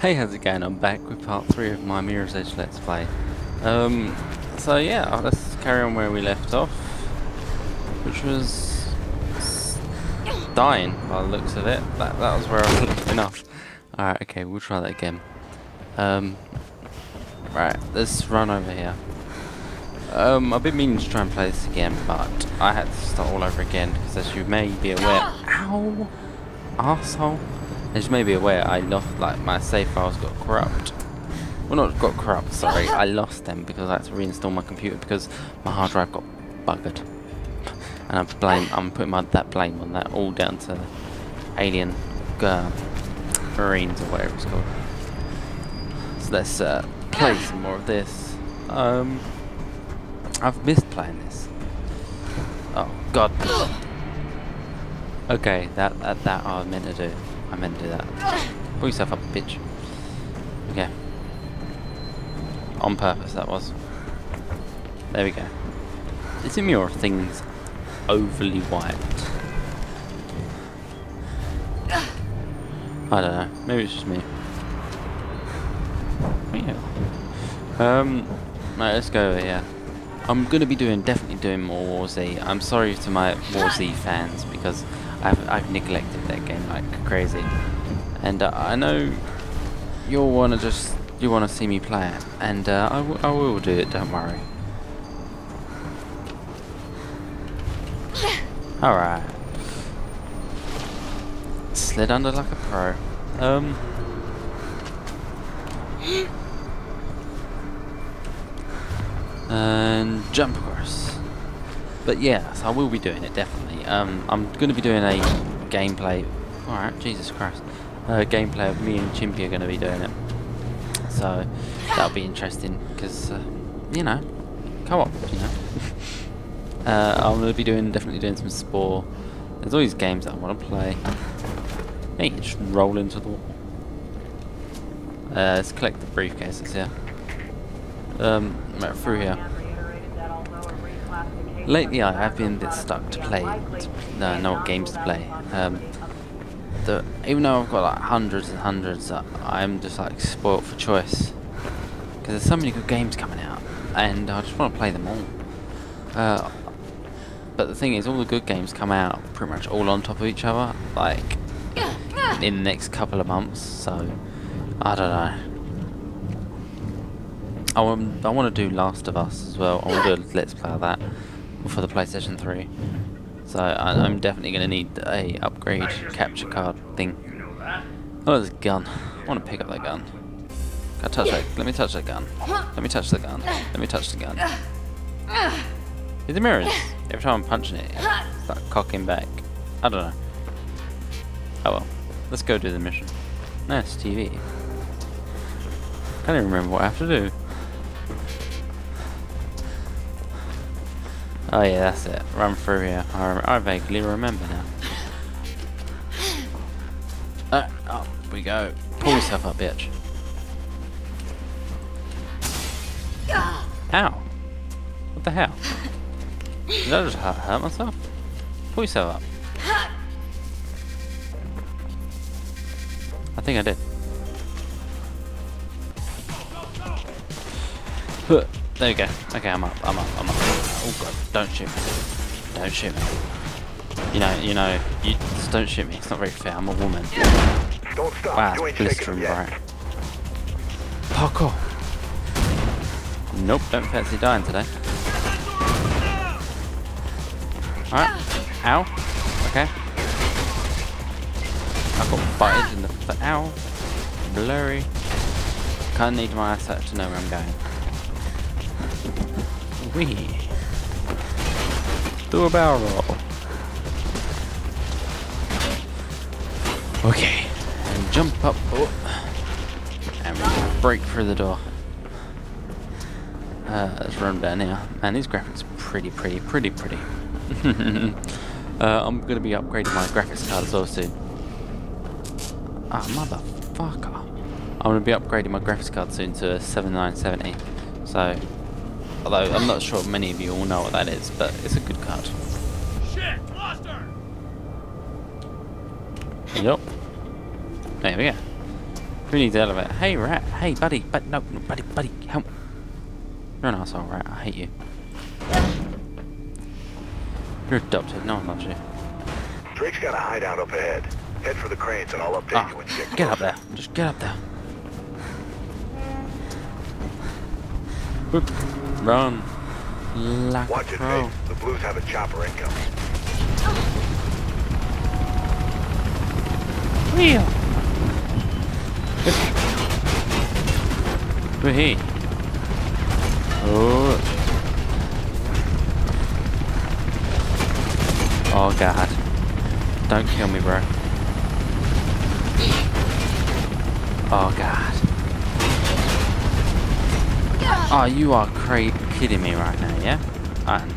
Hey, how's it going? I'm back with part 3 of my Mirror's Edge Let's Play. So yeah, let's carry on where we left off, which was dying by the looks of it. That was where I was left enough. Alright, okay, we'll try that again. Right, let's run over here. I've been meaning to try and play this again, but I had to start all over again, because as you may be aware... Ow! Arsehole! As you may be aware, I lost, like, my save files got corrupt. Well, not got corrupt, sorry. I lost them because I had to reinstall my computer because my hard drive got buggered. And I'm putting that blame on that, all down to Alien Marines or whatever it's called. So let's play some more of this. I've missed playing this. Oh, God. Okay, that I meant to do. I meant to do that. Pull yourself up, bitch. Okay. On purpose, that was. There we go. It's a mirror of things overly wiped. I don't know. Maybe it's just me. Yeah. Right, let's go over here. I'm going to be definitely doing more War Z. I'm sorry to my War Z fans because I've neglected that game like crazy, and I know you'll want to see me play it, and I will do it. Don't worry. All right, slid under like a pro. And jump across. But yeah, so I will be doing it definitely. I'm going to be doing a gameplay. All right, Jesus Christ, gameplay of me and Chimpy are going to be doing it. So that'll be interesting because you know, co-op. You know, I'm going to be definitely doing some Spore. There's all these games that I want to play. Hey, just roll into the wall. Let's collect the briefcases here. Right, through here. Lately, I have been a bit stuck to play. No, what games to play. Even though I've got like hundreds and hundreds, I'm just like spoilt for choice because there's so many good games coming out, and I just want to play them all. But the thing is, all the good games come out pretty much all on top of each other, like in the next couple of months. So I don't know. I want to do Last of Us as well. I want to do a Let's Play of that for the PlayStation 3. So I'm definitely going to need a upgrade capture card thing. Oh, there's a gun. I want to pick up that gun. Can I touch that? Let me touch that gun. Let me touch the gun. Let me touch the gun. It's the mirrors. Every time I'm punching it, it's like cocking back. I don't know. Oh well. Let's go do the mission. Nice TV. Can't even remember what I have to do. Oh yeah, that's it. Run through here. I vaguely remember now. Up we go. Pull yourself up, bitch. Ow! What the hell? Did I just hurt myself? Pull yourself up. I think I did. There we go. Okay, I'm up. Oh god, don't shoot me. Don't shoot me. You know, you just don't shoot me. It's not very fair, I'm a woman. Don't stop. Wow, it's blistering bright. Parkour. Nope, don't fancy dying today. Alright. Ow. Okay. I got butted in the foot. Ow. Blurry. Kinda need my eyesight to know where I'm going. Wee. Do a barrel roll. Okay. And jump up. Oh. And we'll break through the door. Let's run down here. Man, these graphics are pretty. I'm going to be upgrading my graphics card as well soon. Ah, motherfucker. I'm going to be upgrading my graphics card soon to a 7970. So... although I'm not sure many of you all know what that is, but it's a good card. Shit, lost her. Yep. There we go. We need to elevate. Hey, rat. Hey, buddy. But no, buddy. Help. You're an asshole, rat. I hate you. You're adopted. No one loves you. Drake's got a hideout up ahead. Head for the cranes, and I'll update you in 6 months. Get up there. Just get up there. Whoop. Run. Lack Watch it, Faye. The Blues have a chopper incoming. Wheel. We're here. Oh. Oh God. Don't kill me, bro. Oh God. Oh, you are kidding me right now, yeah? And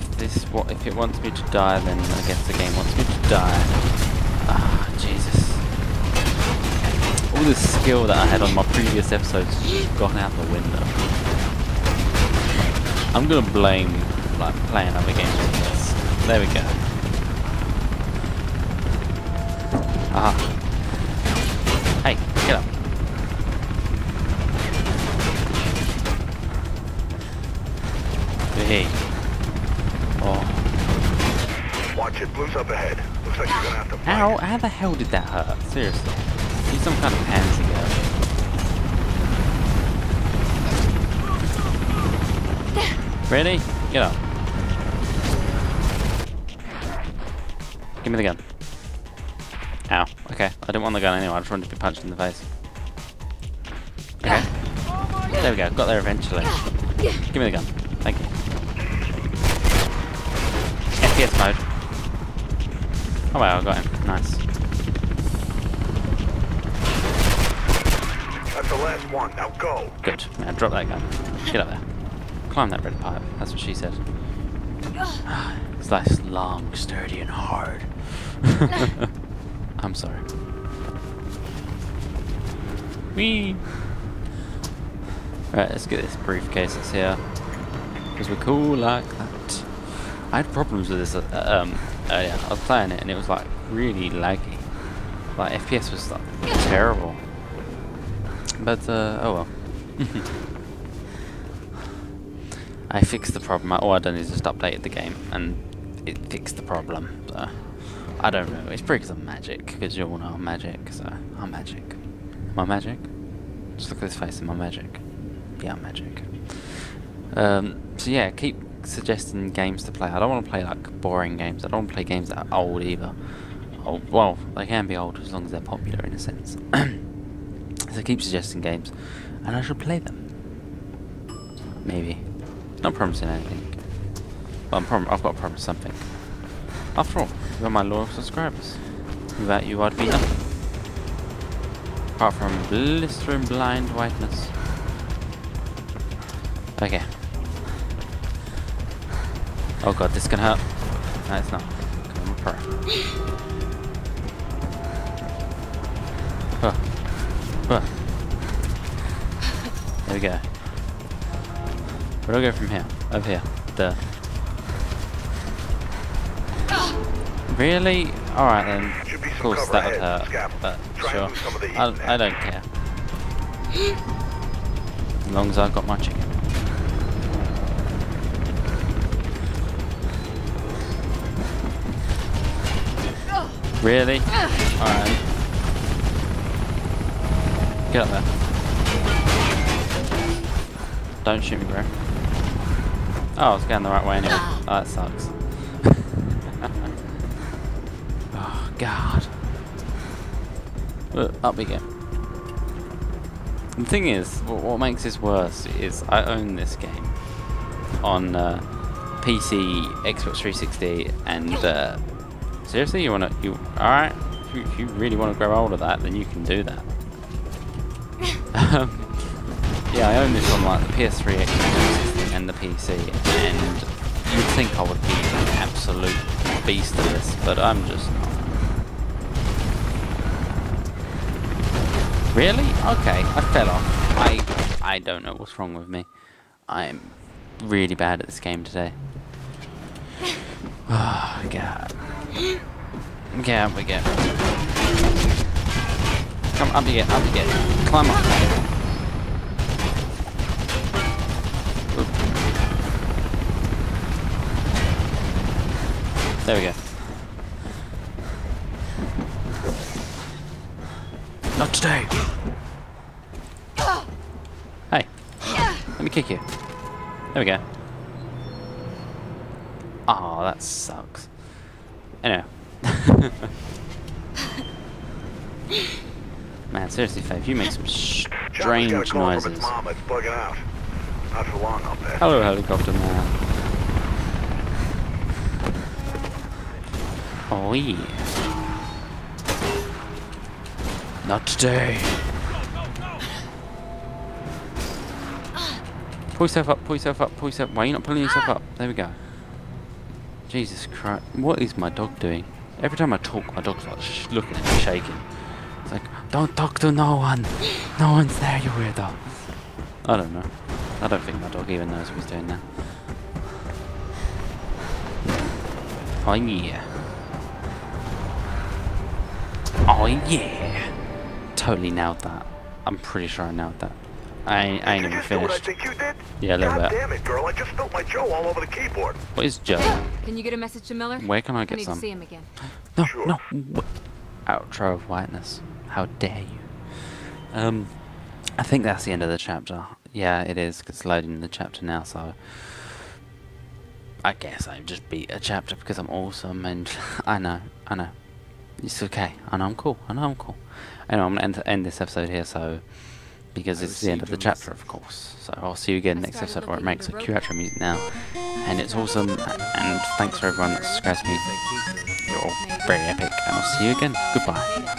if it wants me to die, then I guess the game wants me to die. Ah, Jesus! All the skill that I had on my previous episodes just gone out the window. I'm gonna blame like playing other games like this. There we go. Ah. Hey, get up. Hey. Oh. Watch it, Blue's up ahead. Looks like you're gonna have to fight. Ow, how the hell did that hurt? Seriously. He's some kind of pansy guy. Ready? Get up. Give me the gun. Ow. Okay. I didn't want the gun anyway, I just wanted to be punched in the face. Okay. There we go, got there eventually. Give me the gun. Thank you. FPS mode. Oh wow, I got him. Nice. That's the last one. Now go. Good. Now drop that gun. Get up there. Climb that red pipe. That's what she said. It's nice, long, sturdy, and hard. I'm sorry. Whee. Right, let's get this briefcase that's here. Because we're cool like that. I had problems with this earlier. I was playing it and it was like really laggy. Like FPS was like terrible. But oh well. I fixed the problem. All I've done is just updated the game and it fixed the problem. So I don't know. It's probably because I'm magic. Because you all know I'm magic. So I'm magic. Am I magic? Just look at this face. Am I magic? Yeah, I'm magic. So yeah, keep suggesting games to play. I don't want to play like boring games. I don't want to play games that are old either. Old, well, they can be old as long as they're popular in a sense. So keep suggesting games, and I should play them. Maybe. Not promising anything. But I've got to promise something. After all, you are my loyal subscribers. Without you, I'd be nothing. Apart from blistering blind whiteness. Okay. Oh god, this can hurt. No, it's not. Come on, pro. There we go. Where do I go from here? Over here. There. Really? Alright then. Of course that would hurt. But sure. I don't care. As long as I've got my chicken. Really? Alright. Get up there. Don't shoot me, bro. Oh, I was going the right way anyway. Oh, that sucks. Oh, God. Look, up we go. The thing is, what makes this worse is I own this game on PC, Xbox 360, and... seriously, you wanna? You alright? If you really want to grab hold of that, then you can do that. Yeah, I own this on like the PS3, Xbox, and the PC, and you'd think I would be an absolute beast at this, but I'm just not. Really? Okay, I fell off. I don't know what's wrong with me. I'm really bad at this game today. Oh God. Yeah, we get. Come up here, up here. Climb up. There we go. Not today. Hey, let me kick you. There we go. Oh, that sucks. Anyway. Man, seriously, Faye, you make some strange noises. Hello, helicopter man. Oh, yeah. Not today. Pull yourself up, pull yourself up, pull yourself up. Why are you not pulling yourself up? There we go. Jesus Christ. What is my dog doing? Every time I talk, my dog's like looking at me, shaking. It's like, don't talk to no one. No one's there, you weirdo. I don't know. I don't think my dog even knows what he's doing now. Oh, yeah. Oh, yeah. Totally nailed that. I'm pretty sure I nailed that. I ain't even finished. Yeah, a little bit. God damn it, girl! I just spilled my Joe all over the keyboard. What is Joe? Can you get a message to Miller? Where can I get some? I need to see him again. No, sure. No. Outro of whiteness. How dare you? I think that's the end of the chapter. Yeah, it is. 'Cause it's loading the chapter now, so I guess I just beat a chapter because I'm awesome. And I know. It's okay. I know I'm cool. Anyway, I'm gonna end this episode here. So. Because it's the end of the chapter, of course. So I'll see you again next episode where it makes a cue outro music now. And it's awesome, and thanks for everyone that subscribes to me. You're all very epic, and I'll see you again. Goodbye.